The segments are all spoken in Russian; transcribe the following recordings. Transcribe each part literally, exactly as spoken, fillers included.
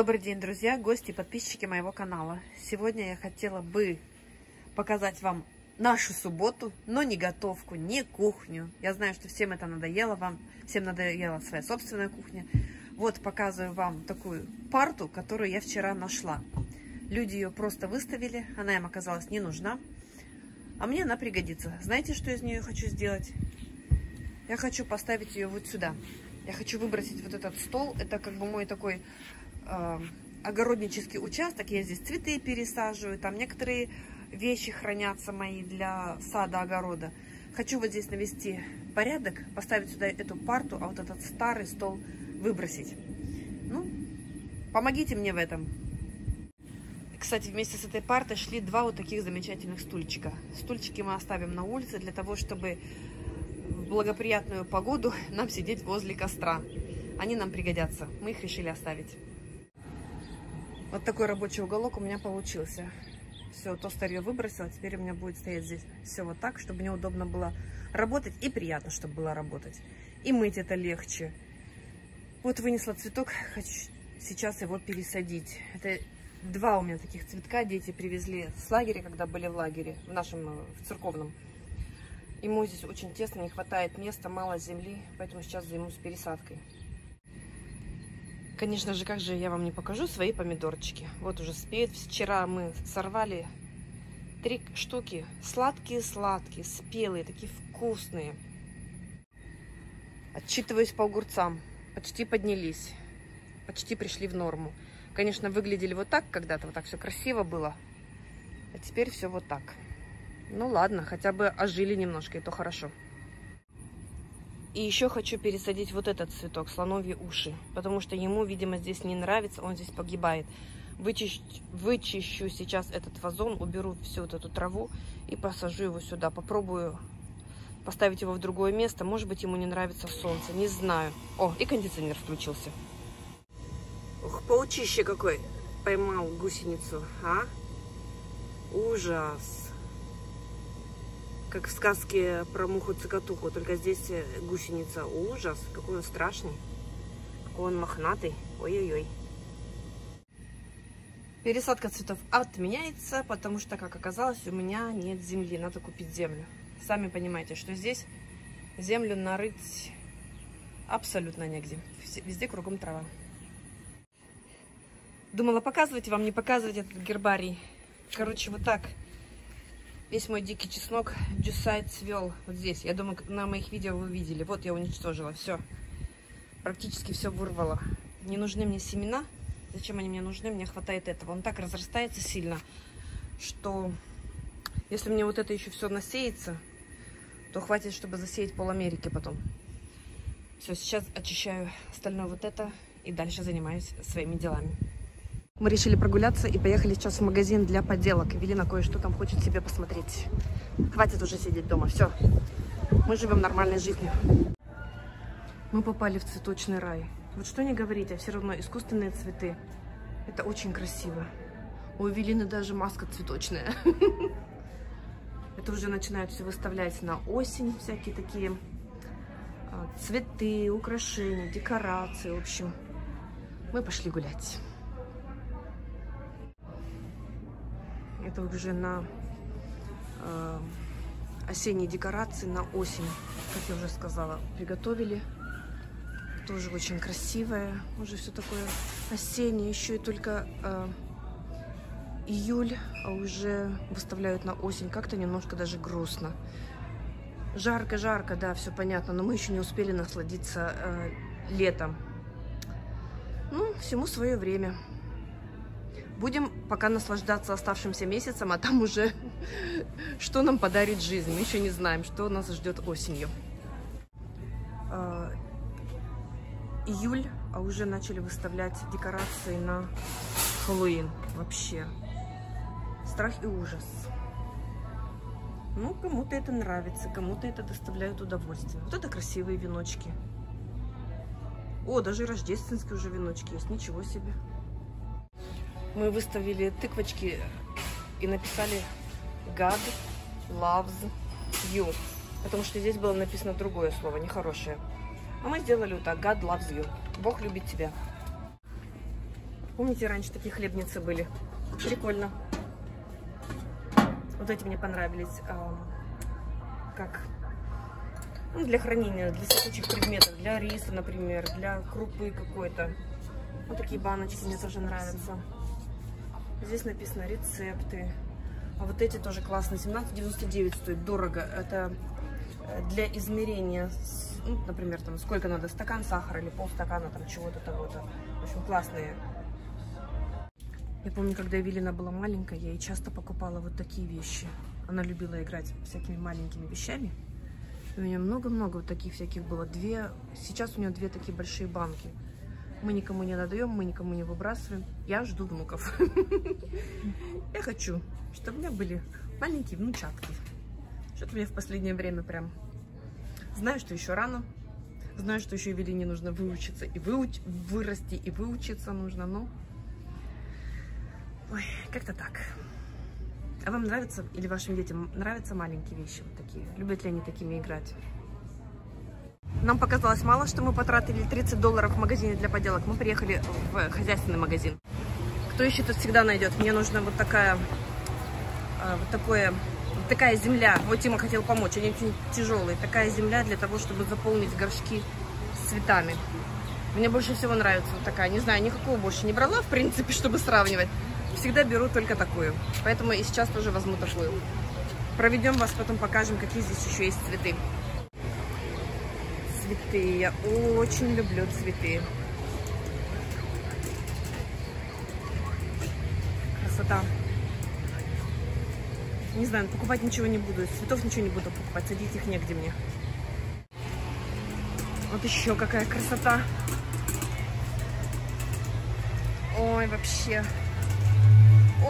Добрый день, друзья, гости и подписчики моего канала. Сегодня я хотела бы показать вам нашу субботу, но не готовку, не кухню. Я знаю, что всем это надоело, вам всем надоела своя собственная кухня. Вот показываю вам такую парту, которую я вчера нашла. Люди ее просто выставили, она им оказалась не нужна, а мне она пригодится. Знаете, что из нее хочу сделать? Я хочу поставить ее вот сюда. Я хочу выбросить вот этот стол, это как бы мой такой... огороднический участок. Я здесь цветы пересаживаю, там некоторые вещи хранятся мои для сада, огорода. Хочу вот здесь навести порядок, поставить сюда эту парту, а вот этот старый стол выбросить. Ну, помогите мне в этом. Кстати, вместе с этой партой шли два вот таких замечательных стульчика. Стульчики мы оставим на улице для того, чтобы в благоприятную погоду нам сидеть возле костра. Они нам пригодятся. Мы их решили оставить. Вот такой рабочий уголок у меня получился. Все, то старье выбросила, теперь у меня будет стоять здесь все вот так, чтобы мне удобно было работать и приятно, чтобы было работать. И мыть это легче. Вот вынесла цветок, хочу сейчас его пересадить. Это два у меня таких цветка, дети привезли с лагеря, когда были в лагере, в нашем, в церковном. Ему здесь очень тесно, не хватает места, мало земли, поэтому сейчас займусь пересадкой. Конечно же, как же я вам не покажу свои помидорчики. Вот уже спеют. Вчера мы сорвали три штуки. Сладкие-сладкие, спелые, такие вкусные. Отчитываюсь по огурцам. Почти поднялись. Почти пришли в норму. Конечно, выглядели вот так когда-то. Вот так все красиво было. А теперь все вот так. Ну ладно, хотя бы ожили немножко, и то хорошо. И еще хочу пересадить вот этот цветок, слоновьи уши, потому что ему, видимо, здесь не нравится, он здесь погибает. Вычищу, вычищу сейчас этот вазон, уберу всю вот эту траву и посажу его сюда. Попробую поставить его в другое место, может быть, ему не нравится солнце, не знаю. О, и кондиционер включился. Ух, паучище какой поймал гусеницу, а? Ужас! Как в сказке про муху-цокотуху, только здесь гусеница. Ужас, какой он страшный, какой он мохнатый, ой-ой-ой. Пересадка цветов отменяется, потому что, как оказалось, у меня нет земли, надо купить землю. Сами понимаете, что здесь землю нарыть абсолютно негде, везде кругом трава. Думала показывать вам, не показывать этот гербарий. Короче, вот так. Весь мой дикий чеснок дюсай цвел вот здесь. Я думаю, на моих видео вы видели. Вот я уничтожила все. Практически все вырвала. Не нужны мне семена. Зачем они мне нужны? Мне хватает этого. Он так разрастается сильно, что если мне вот это еще все насеется, то хватит, чтобы засеять пол Америки потом. Все, сейчас очищаю остальное вот это и дальше занимаюсь своими делами. Мы решили прогуляться и поехали сейчас в магазин для поделок. Эвелина кое-что там хочет себе посмотреть. Хватит уже сидеть дома, все. Мы живем нормальной жизнью. Мы попали в цветочный рай. Вот что ни говорить, а все равно искусственные цветы. Это очень красиво. У Эвелины даже маска цветочная. Это уже начинают все выставлять на осень. Всякие такие цветы, украшения, декорации. В общем, мы пошли гулять. Это уже на э, осенние декорации, на осень, как я уже сказала, приготовили. Тоже очень красивое, уже все такое осеннее, еще и только э, июль, а уже выставляют на осень. Как-то немножко даже грустно. Жарко-жарко, да, все понятно, но мы еще не успели насладиться э, летом. Ну, всему свое время. Будем пока наслаждаться оставшимся месяцем, а там уже что нам подарит жизнь. Мы еще не знаем, что нас ждет осенью. Июль, а уже начали выставлять декорации на Хэллоуин. Вообще. Страх и ужас. Ну, кому-то это нравится, кому-то это доставляет удовольствие. Вот это красивые веночки. О, даже рождественские уже веночки есть. Ничего себе. Мы выставили тыквочки и написали God loves you, потому что здесь было написано другое слово, нехорошее. А мы сделали вот так, God loves you, Бог любит тебя. Помните, раньше такие хлебницы были? Прикольно. Вот эти мне понравились. А, как ну, для хранения, для сыпучих предметов, для риса, например, для крупы какой-то. Вот такие баночки мне тоже нравятся. Здесь написано рецепты. А вот эти тоже классные. семнадцать девяносто девять стоит, дорого. Это для измерения, ну, например, там сколько надо, стакан сахара или полстакана там чего-то того-то. В общем, классные. Я помню, когда Эвелина была маленькая, я ей часто покупала вот такие вещи. Она любила играть всякими маленькими вещами. И у нее много-много вот таких всяких было. Две. Сейчас у нее две такие большие банки. Мы никому не надаем, мы никому не выбрасываем. Я жду внуков. Я хочу, чтобы у меня были маленькие внучатки. Что-то мне в последнее время прям... Знаю, что еще рано. Знаю, что еще Эвелине нужно выучиться и выуч... вырасти, и выучиться нужно, но... Ой, как-то так. А вам нравятся, или вашим детям нравятся маленькие вещи вот такие? Любят ли они такими играть? Нам показалось мало, что мы потратили тридцать долларов в магазине для поделок. Мы приехали в хозяйственный магазин. Кто ищет, тот всегда найдет. Мне нужна вот такая, вот такое, вот такая земля. Вот Тима хотел помочь, они очень тяжелые. Такая земля для того, чтобы заполнить горшки с цветами. Мне больше всего нравится вот такая. Не знаю, никакого больше не брала, в принципе, чтобы сравнивать. Всегда беру только такую, поэтому и сейчас тоже возьму такую. Проведем вас, потом покажем, какие здесь еще есть цветы. Цветы, я очень люблю цветы. Красота. Не знаю, покупать ничего не буду, цветов ничего не буду покупать, садить их негде мне. Вот еще какая красота. Ой, вообще...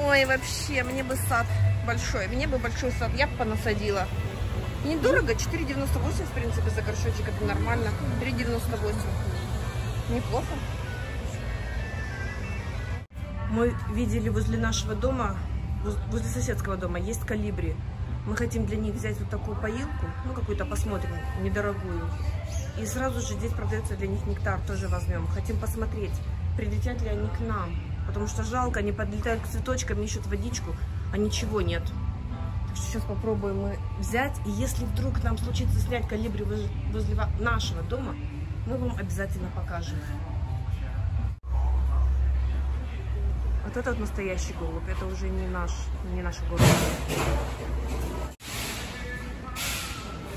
Ой, вообще, мне бы сад большой. Мне бы большой сад, я бы понасадила. Недорого, четыре девяносто восемь, в принципе, за горшочек, это нормально. три девяносто восемь. Неплохо. Мы видели возле нашего дома, возле соседского дома, есть колибри. Мы хотим для них взять вот такую поилку, ну, какую-то посмотрим, недорогую. И сразу же здесь продается для них нектар, тоже возьмем. Хотим посмотреть, прилетят ли они к нам. Потому что жалко, они подлетают к цветочкам, ищут водичку, а ничего нет. Так что сейчас попробуем мы взять. И если вдруг нам случится снять колибри возле нашего дома, мы вам обязательно покажем. Вот это вот настоящий голубь. Это уже не наш, не наша голубь.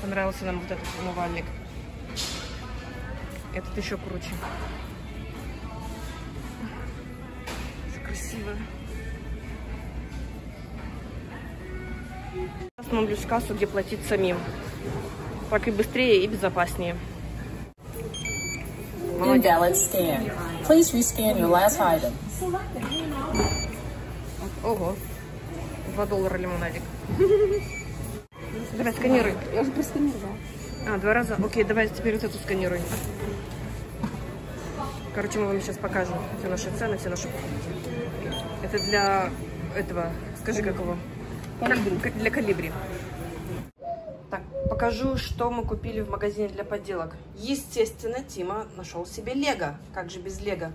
Понравился нам вот этот умывальник. Этот еще круче. Красиво. Остановлюсь в кассу, где платить самим. Так и быстрее, и безопаснее. Молодец. Ого. два доллара лимонадик. Давай, сканируй. Я уже просканировала. А, два раза? Окей, давай теперь вот эту сканируй. Короче, мы вам сейчас покажем все наши цены, все наши покупки. Это для этого, скажи, какого? Как, для колибри. Так, покажу, что мы купили в магазине для поделок. Естественно, Тима нашел себе лего. Как же без лего?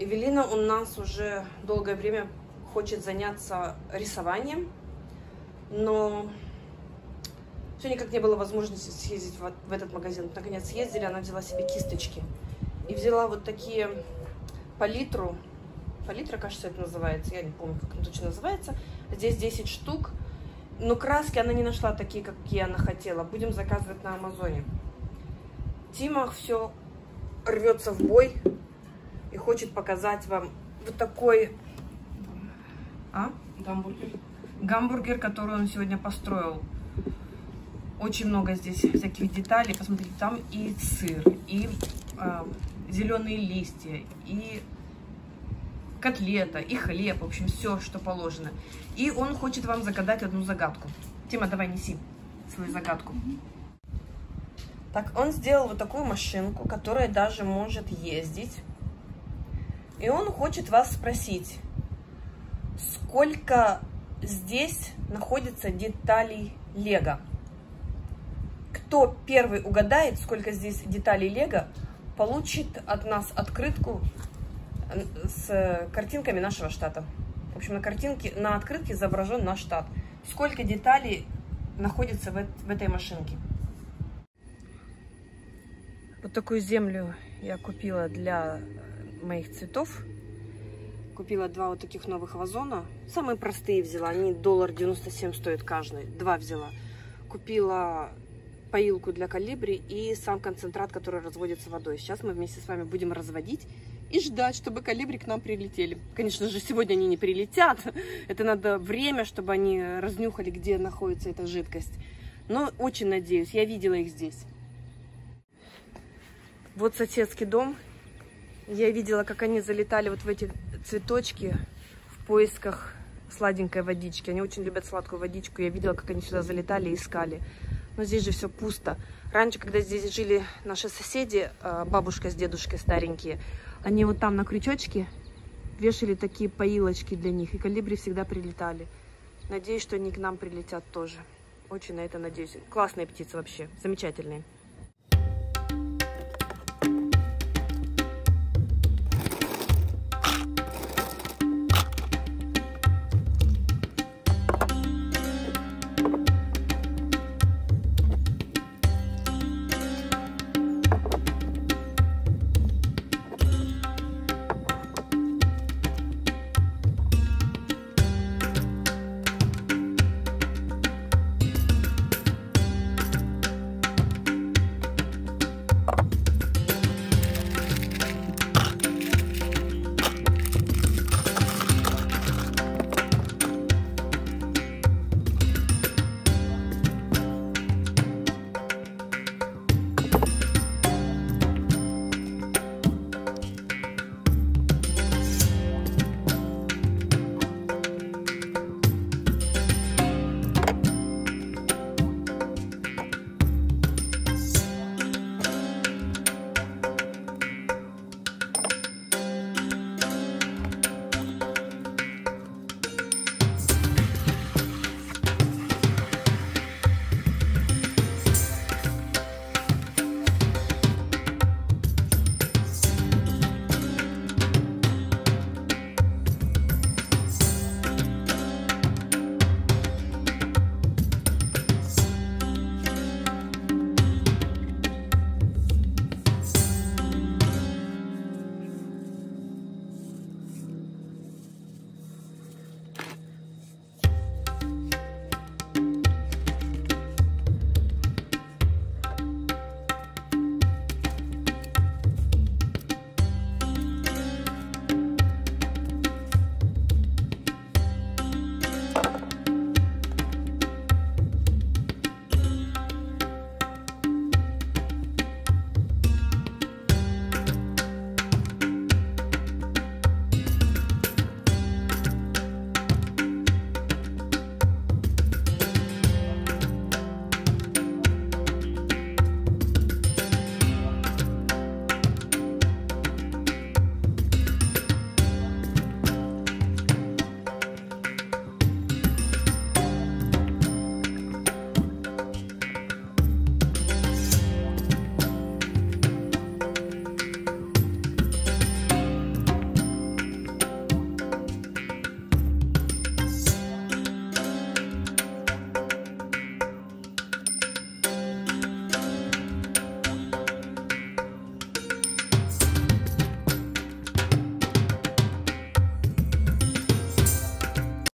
Эвелина у нас уже долгое время хочет заняться рисованием, но все никак не было возможности съездить в, в этот магазин. Наконец съездили, она взяла себе кисточки. И взяла вот такие палитру. Палитра, кажется, это называется. Я не помню, как она точно называется. Здесь десять штук. Но краски она не нашла такие, какие она хотела. Будем заказывать на Амазоне. Тима все рвется в бой и хочет показать вам вот такой... А? Гамбургер. Гамбургер, который он сегодня построил. Очень много здесь всяких деталей. Посмотрите, там и сыр, и э, зеленые листья, и... котлета и хлеб, в общем, все, что положено. И он хочет вам загадать одну загадку. Тима, давай неси свою загадку. Так, он сделал вот такую машинку, которая даже может ездить. И он хочет вас спросить, сколько здесь находится деталей лего. Кто первый угадает, сколько здесь деталей лего, получит от нас открытку с картинками нашего штата. В общем, на картинке, на открытке изображен наш штат. Сколько деталей находится в, в этой машинке. Вот такую землю я купила для моих цветов. Купила два вот таких новых вазона. Самые простые взяла. Они один доллар девяносто семь стоят каждый. Два взяла. Купила поилку для колибри и сам концентрат, который разводится водой. Сейчас мы вместе с вами будем разводить и ждать, чтобы колибри к нам прилетели. Конечно же, сегодня они не прилетят. Это надо время, чтобы они разнюхали, где находится эта жидкость. Но очень надеюсь. Я видела их здесь. Вот соседский дом. Я видела, как они залетали вот в эти цветочки в поисках сладенькой водички. Они очень любят сладкую водичку. Я видела, как они сюда залетали и искали. Но здесь же все пусто. Раньше, когда здесь жили наши соседи, бабушка с дедушкой старенькие, они вот там на крючочке вешали такие поилочки для них. И колибри всегда прилетали. Надеюсь, что они к нам прилетят тоже. Очень на это надеюсь. Классные птицы вообще. Замечательные.